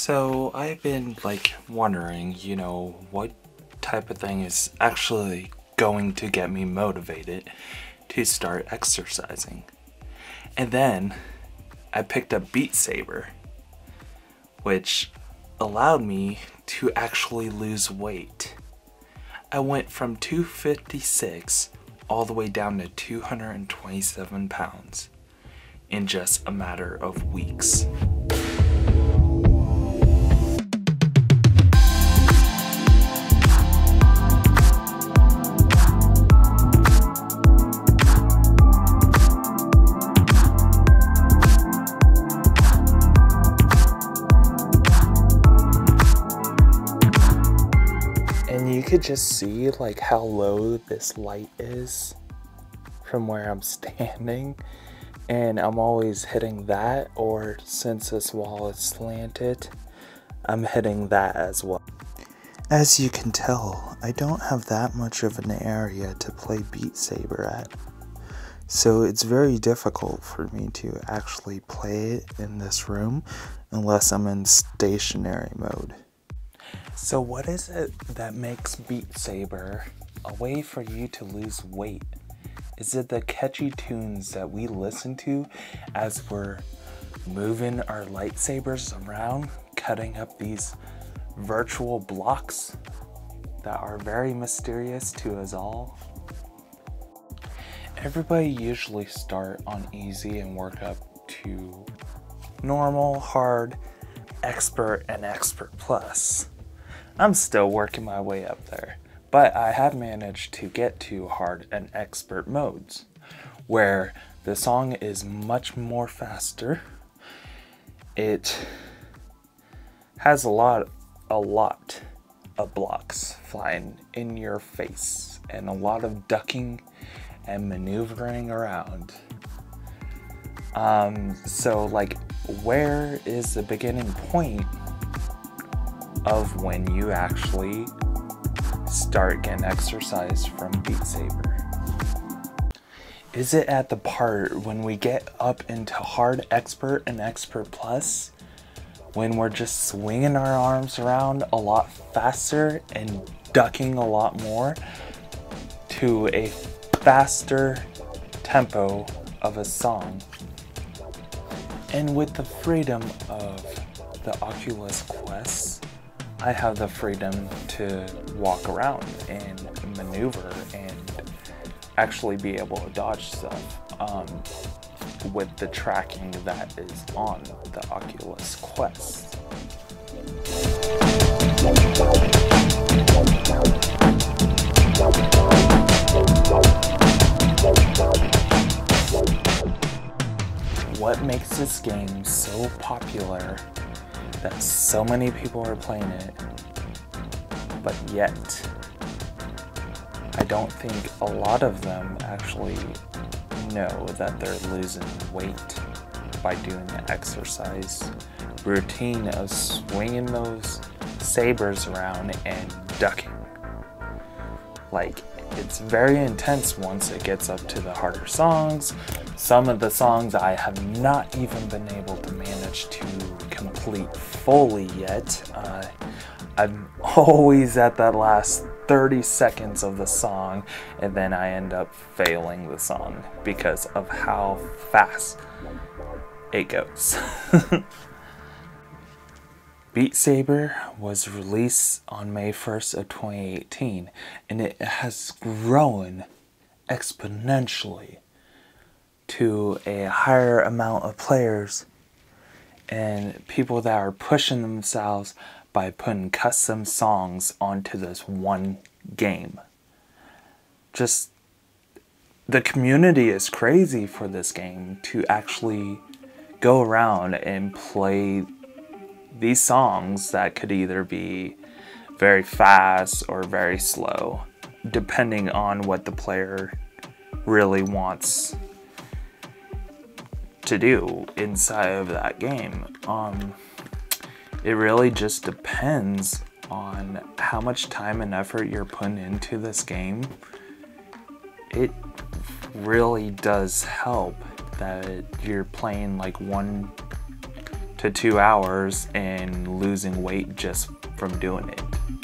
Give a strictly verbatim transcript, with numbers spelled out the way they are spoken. So I've been like wondering, you know, what type of thing is actually going to get me motivated to start exercising. And then I picked up Beat Saber, which allowed me to actually lose weight. I went from two fifty-six all the way down to two hundred twenty-seven pounds in just a matter of weeks. You could just see like how low this light is from where I'm standing, and I'm always hitting that, or since this wall is slanted, I'm hitting that as well. As you can tell, I don't have that much of an area to play Beat Saber at, so it's very difficult for me to actually play it in this room unless I'm in stationary mode. So what is it that makes Beat Saber a way for you to lose weight? Is it the catchy tunes that we listen to as we're moving our lightsabers around, cutting up these virtual blocks that are very mysterious to us all? Everybody usually starts on easy and work up to normal, hard, expert, and expert plus. I'm still working my way up there, but I have managed to get to hard and expert modes, where the song is much more faster. It has a lot, a lot of blocks flying in your face, and a lot of ducking and maneuvering around. Um, so like, where is the beginning point of when you actually start getting exercise from Beat Saber? Is it at the part when we get up into hard, expert, and expert plus, when we're just swinging our arms around a lot faster and ducking a lot more to a faster tempo of a song? And with the freedom of the Oculus Quest, I have the freedom to walk around and maneuver and actually be able to dodge stuff um, with the tracking that is on the Oculus Quest. What makes this game so popular that so many people are playing it, but yet I don't think a lot of them actually know that they're losing weight by doing the exercise routine of swinging those sabers around and ducking? Like, it's very intense once it gets up to the harder songs. Some of the songs I have not even been able to manage to complete fully yet. Uh, I'm always at that last thirty seconds of the song, and then I end up failing the song because of how fast it goes. Beat Saber was released on May first of twenty eighteen, and it has grown exponentially to a higher amount of players and people that are pushing themselves by putting custom songs onto this one game. Just, the community is crazy for this game to actually go around and play these songs that could either be very fast or very slow, depending on what the player really wants to do inside of that game. Um, it really just depends on how much time and effort you're putting into this game. It really does help that you're playing like one to two hours and losing weight just from doing it.